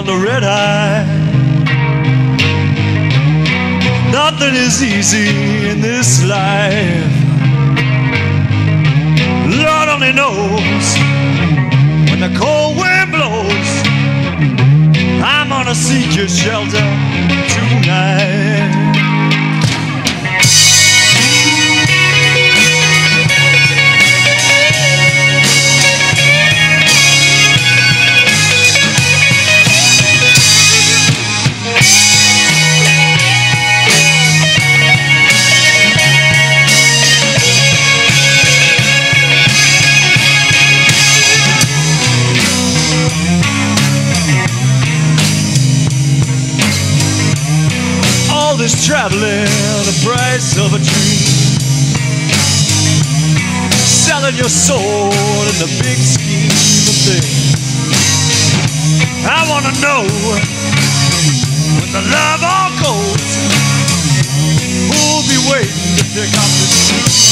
on the red eye. Nothing is easy in this life. Lord only knows when the cold wind blows. I'm gonna seek your shelter tonight. Is traveling the price of a dream, selling your soul in the big scheme of things. I want to know when the love all goes, who'll be waiting to pick up this shoe?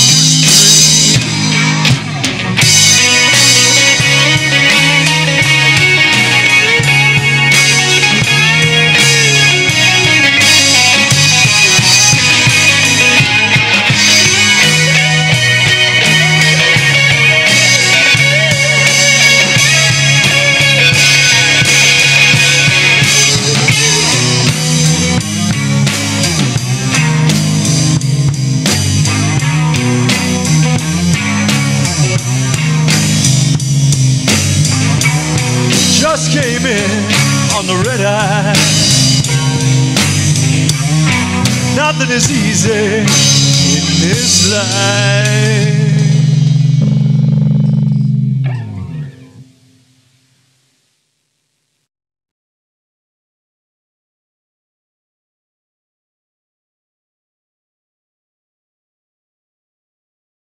Just came in on the red eye. Nothing is easy in this life.